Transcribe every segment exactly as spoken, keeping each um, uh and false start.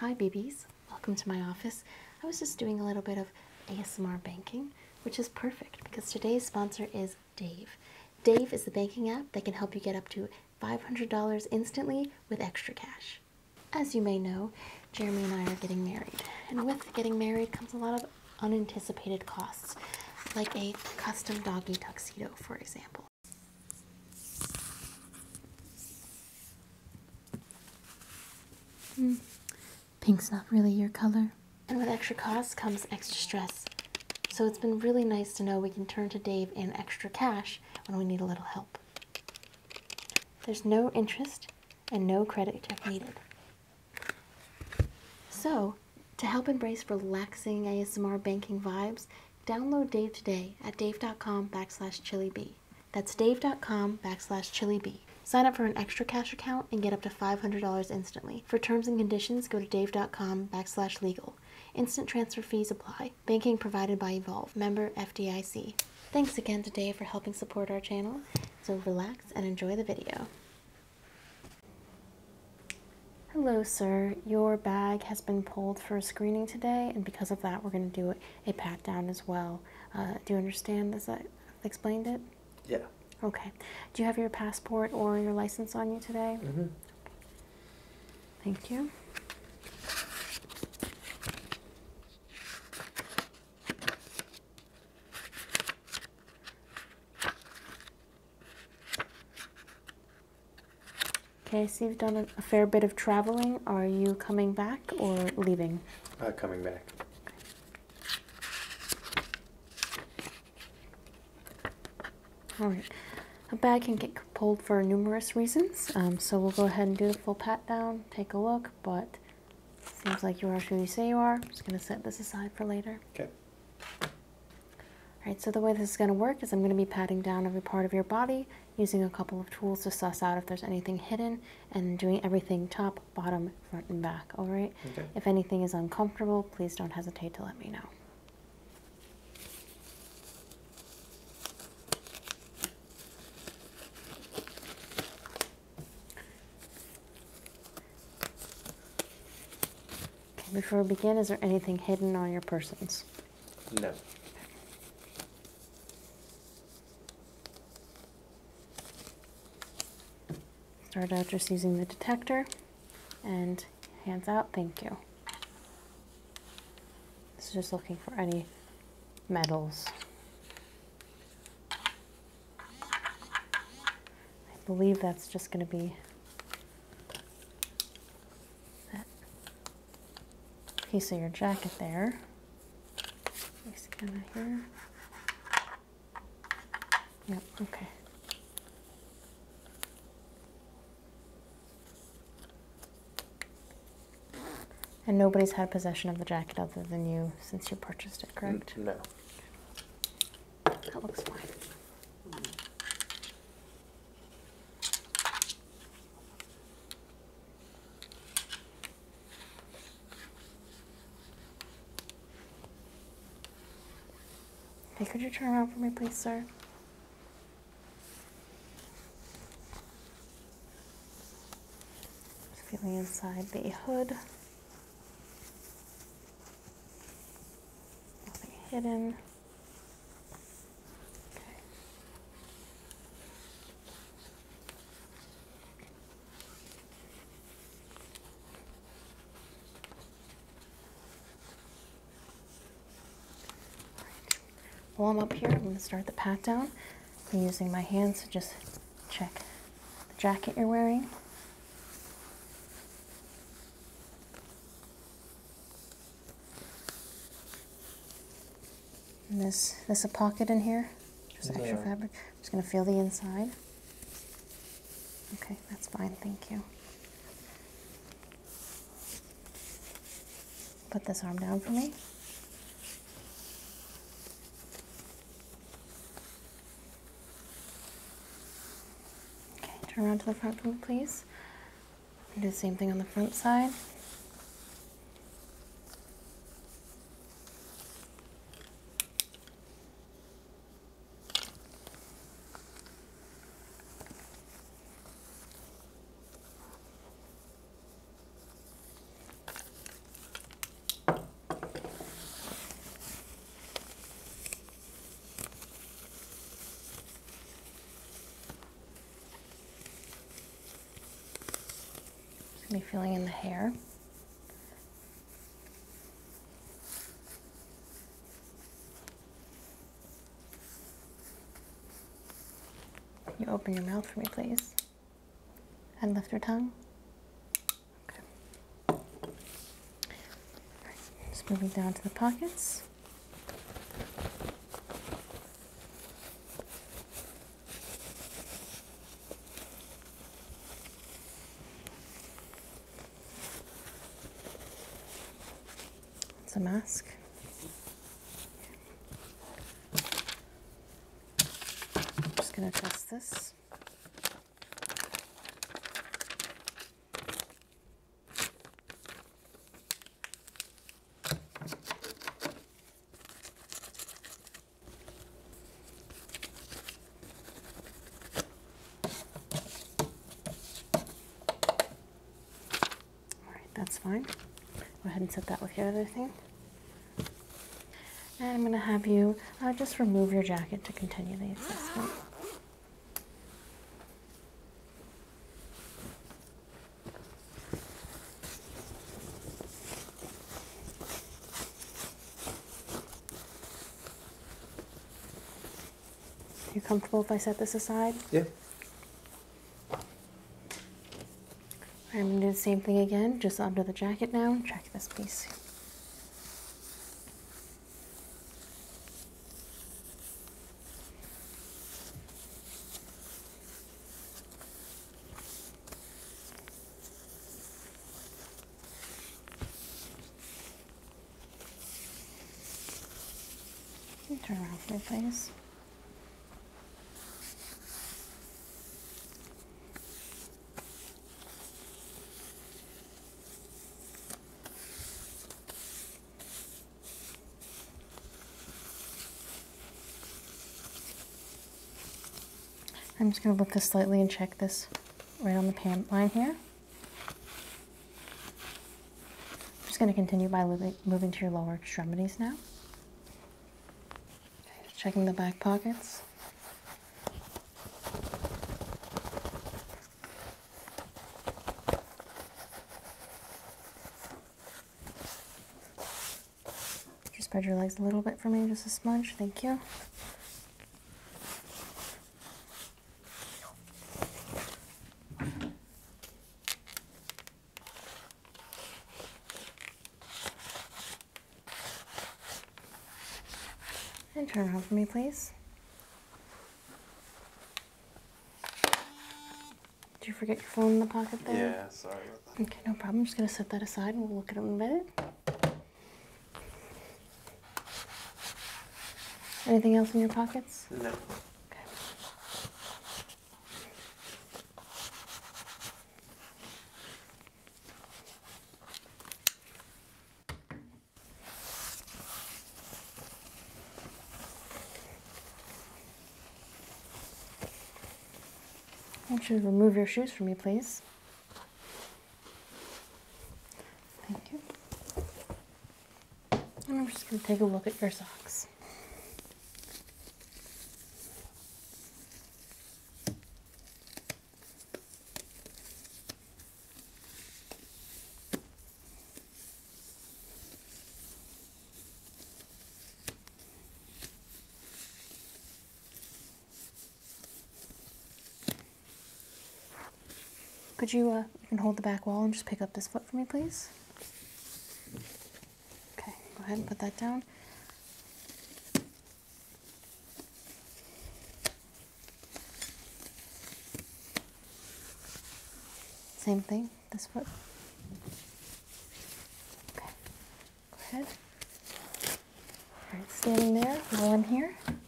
Hi babies, welcome to my office. I was just doing a little bit of A S M R banking, which is perfect because today's sponsor is Dave. Dave is the banking app that can help you get up to five hundred dollars instantly with extra cash. As you may know, Jeremy and I are getting married, and with getting married comes a lot of unanticipated costs, like a custom doggy tuxedo, for example. Mm. Pink's not really your color. And with extra costs comes extra stress. So it's been really nice to know we can turn to Dave and extra cash when we need a little help. There's no interest and no credit check needed. So, to help embrace relaxing A S M R banking vibes, download Dave today at dave dot com backslash chillybee. That's dave dot com backslash chillybee. Sign up for an extra cash account and get up to five hundred dollars instantly. For terms and conditions, go to dave dot com backslash legal. Instant transfer fees apply. Banking provided by Evolve. Member F D I C. Thanks again to Dave for helping support our channel. So relax and enjoy the video. Hello, sir. Your bag has been pulled for a screening today, and because of that, we're going to do a pat down as well. Uh, do you understand as I explained it? Yeah. Okay. Do you have your passport or your license on you today? Mm-hmm. Thank you. Okay, so you've done a fair bit of traveling. Are you coming back or leaving? Uh, coming back. Okay. All right. A bag can get pulled for numerous reasons, um, so we'll go ahead and do the full pat down, take a look, but seems like you are who you say you are. I'm just going to set this aside for later. Okay. All right, so the way this is going to work is I'm going to be patting down every part of your body, using a couple of tools to suss out if there's anything hidden, and doing everything top, bottom, front, and back, all right? Okay. If anything is uncomfortable, please don't hesitate to let me know. Before we begin, is there anything hidden on your persons? No. Start out just using the detector, and hands out, thank you. This is just looking for any metals. I believe that's just going to be piece of your jacket there. Place it kinda here. Yep, okay. And nobody's had possession of the jacket other than you since you purchased it, correct? No. That looks fine. Okay, could you turn around for me, please, sir? Just feeling inside the hood. Nothing hidden. Okay. While I'm up here, I'm going to start the pat down. I'm using my hands to just check the jacket you're wearing. And this, this a pocket in here? Just yeah. Extra fabric. I'm just going to feel the inside. Okay, that's fine, thank you. Put this arm down for me. Turn around to the front foot, please. And do the same thing on the front side. Any feeling in the hair? Can you open your mouth for me, please? And lift your tongue. Okay. All right. Just moving down to the pockets. It's a mask. I'm just going to test this. That's fine. Go ahead and set that with your other thing. And I'm going to have you uh, just remove your jacket to continue the assessment. Are you comfortable if I set this aside? Yeah. I'm going to do the same thing again, just under the jacket now, and check this piece. And turn around for me, please. I'm just going to lift this slightly and check this right on the pant line here. I'm just going to continue by moving to your lower extremities now. Okay, just checking the back pockets. Just spread your legs a little bit for me, just a smudge. Thank you. And turn around for me, please. Did you forget your phone in the pocket there? Yeah, sorry about that. Okay, no problem. I'm just going to set that aside and we'll look at it in a minute. Anything else in your pockets? No. Okay. I want you to remove your shoes for me, please. Thank you. And I'm just going to take a look at your socks. Could you, uh, you can hold the back wall and just pick up this foot for me, please? Okay, go ahead and put that down. Same thing, this foot. Okay, go ahead. All right, standing there, while I'm here, I'm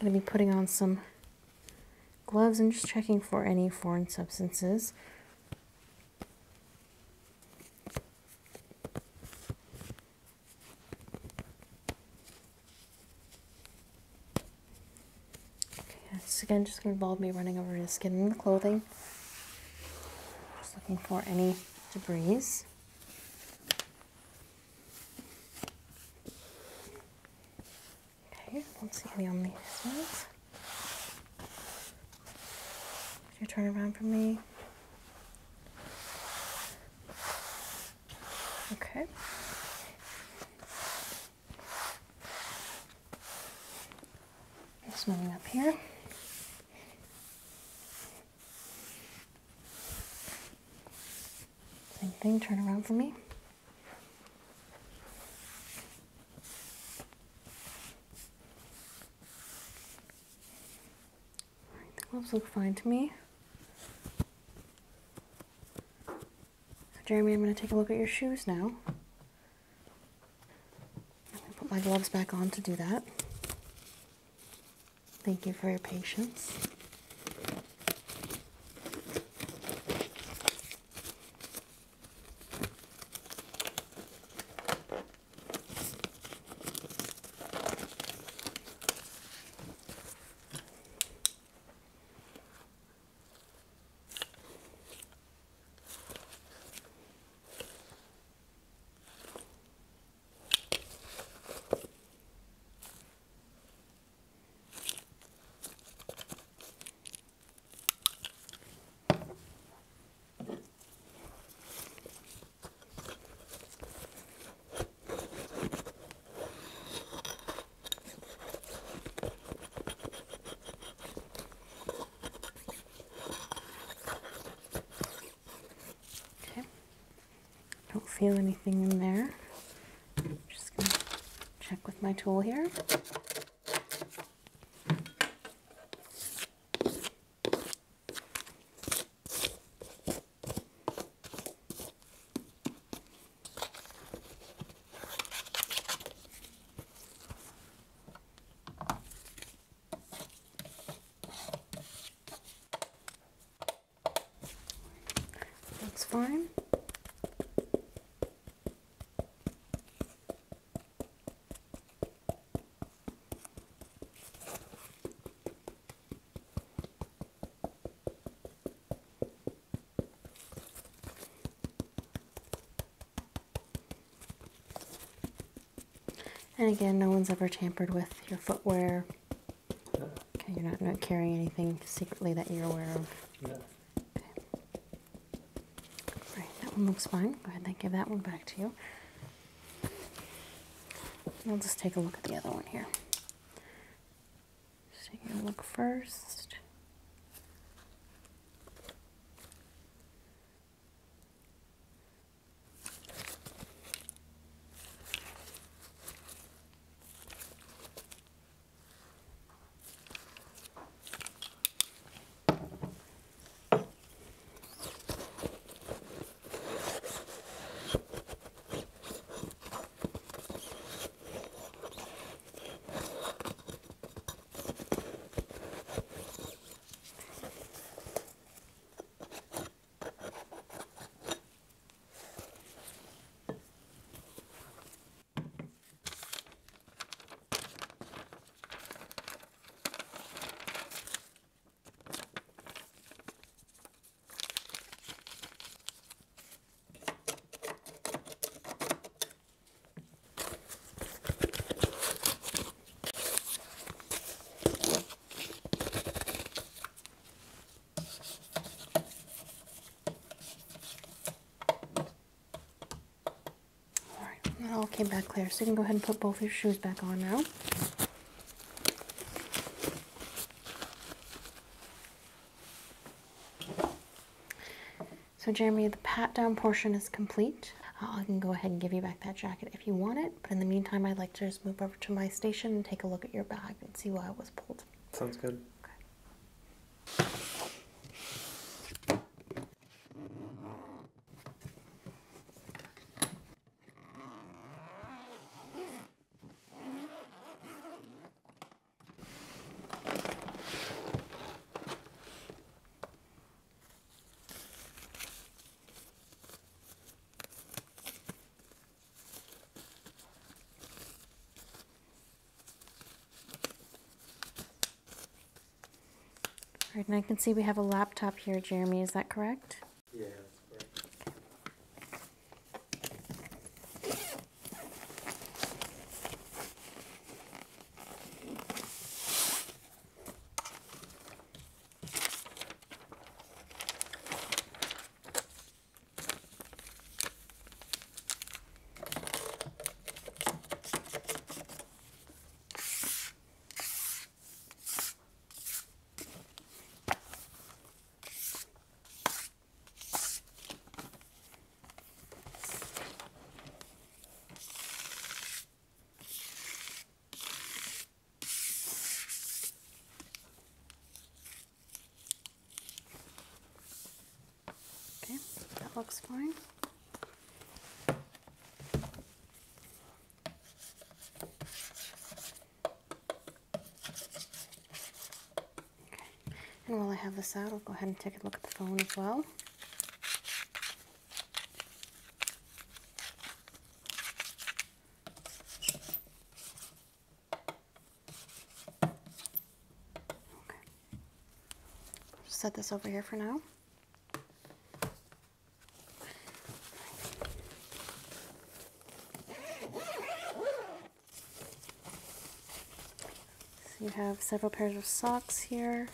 going to be putting on some gloves and just checking for any foreign substances. Okay, this again just going to involve me running over to the skin and the clothing. Just looking for any debris. Okay, don't see any on these ones. Turn around for me. here. Just moving up here. Same thing, turn around for me. Alright, the gloves look fine to me. Jeremy, I'm going to take a look at your shoes now. I'm going to put my gloves back on to do that. Thank you for your patience. Feel anything in there. Just gonna check with my tool here. That's fine. And again, no one's ever tampered with your footwear. No. Okay, you're not, not carrying anything secretly that you're aware of. No. Okay. All right, that one looks fine. Go ahead and give that one back to you. I'll just take a look at the other one here. Just taking a look first. All came back clear, so you can go ahead and put both your shoes back on now. So Jeremy, the pat-down portion is complete. Uh, I can go ahead and give you back that jacket if you want it, but in the meantime, I'd like to just move over to my station and take a look at your bag and see why it was pulled. Sounds good. Right, and I can see we have a laptop here, Jeremy, is that correct? Yeah, that's correct. that looks fine. Okay. And while I have this out, I'll go ahead and take a look at the phone as well. Set this over here for now. So you have several pairs of socks here.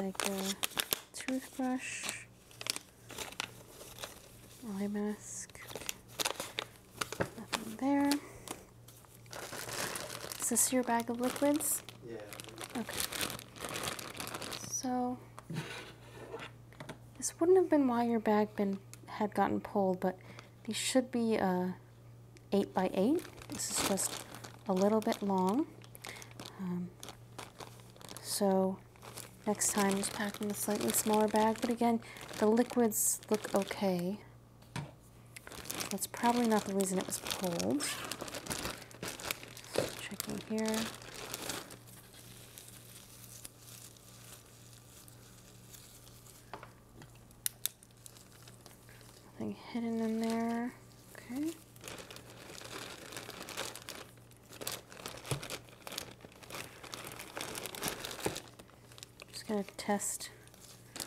Like a toothbrush, eye mask, nothing there. Is this your bag of liquids? Yeah. Okay. So this wouldn't have been why your bag been had gotten pulled, but these should be uh, eight by eight. This is just a little bit long. Um, so. Next time, just pack in a slightly smaller bag, but again, the liquids look okay. That's probably not the reason it was pulled. Just checking here. Nothing hidden in there. Okay. I'm going to test a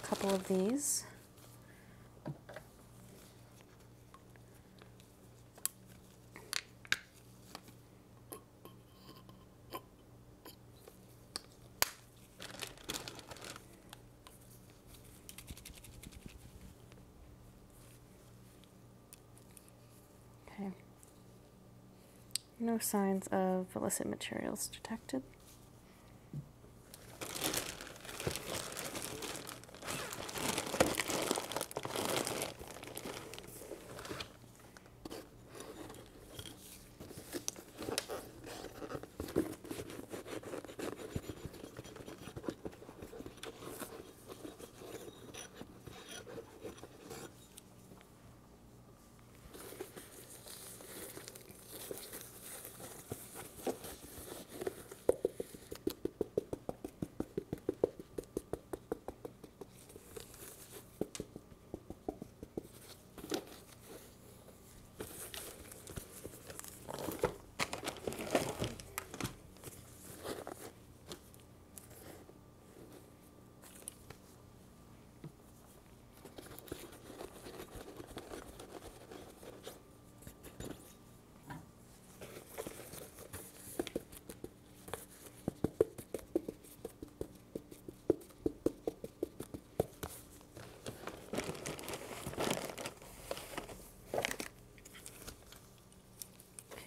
couple of these. Okay. No signs of illicit materials detected.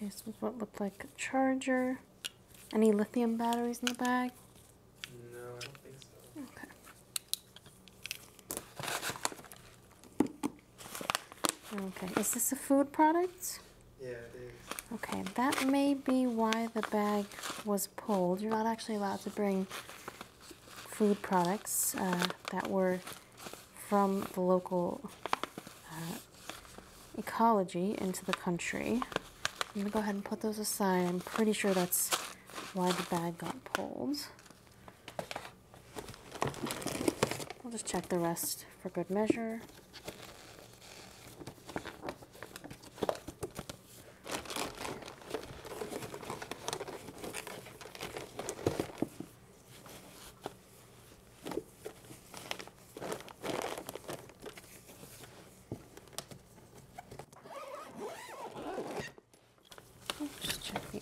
Okay, so this is what looked like a charger. Any lithium batteries in the bag? No, I don't think so. Okay. Okay, is this a food product? Yeah, it is. Okay, that may be why the bag was pulled. You're not actually allowed to bring food products uh, that were from the local uh, ecology into the country. I'm going to go ahead and put those aside. I'm pretty sure that's why the bag got pulled. We'll just check the rest for good measure.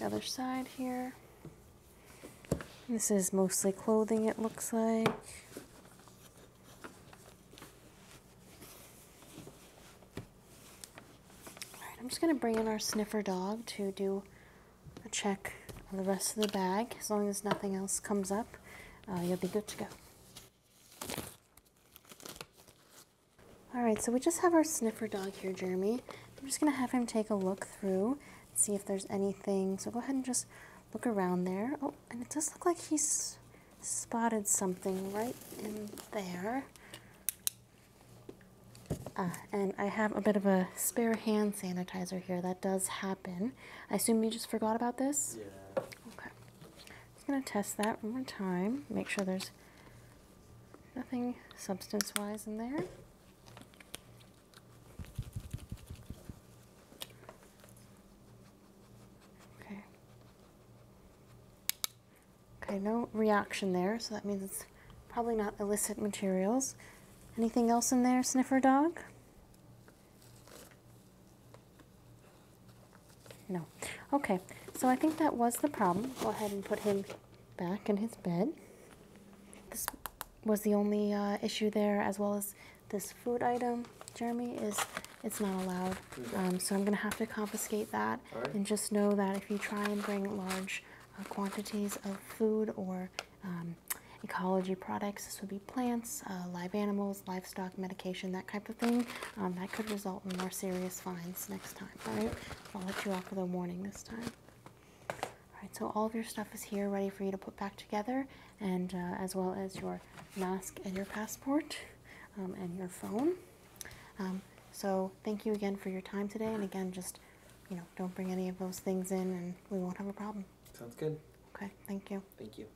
other side here. This is mostly clothing, it looks like. Alright, I'm just going to bring in our sniffer dog to do a check on the rest of the bag. As long as nothing else comes up, uh, you'll be good to go. Alright, so we just have our sniffer dog here, Jeremy. I'm just going to have him take a look through, see if there's anything. So go ahead and just look around there. Oh, and it does look like he's spotted something right in there. Ah, and I have a bit of a spare hand sanitizer here. That does happen. I assume you just forgot about this? Yeah. Okay. I'm just going to test that one more time. Make sure there's nothing substance-wise in there. Okay, no reaction there, so that means it's probably not illicit materials. Anything else in there, sniffer dog? No. Okay, so I think that was the problem. Go ahead and put him back in his bed. This was the only uh, issue there, as well as this food item, Jeremy, is it's not allowed. Um, so I'm going to have to confiscate that. All right. And just know that if you try and bring large quantities of food or um, ecology products. This would be plants, uh, live animals, livestock, medication, that type of thing. Um, that could result in more serious fines next time. All right, I'll let you off with a warning this time. All right, so all of your stuff is here ready for you to put back together, and uh, as well as your mask and your passport um, and your phone. Um, so thank you again for your time today, and again, just you know, don't bring any of those things in and we won't have a problem. Sounds good. Okay, thank you. Thank you.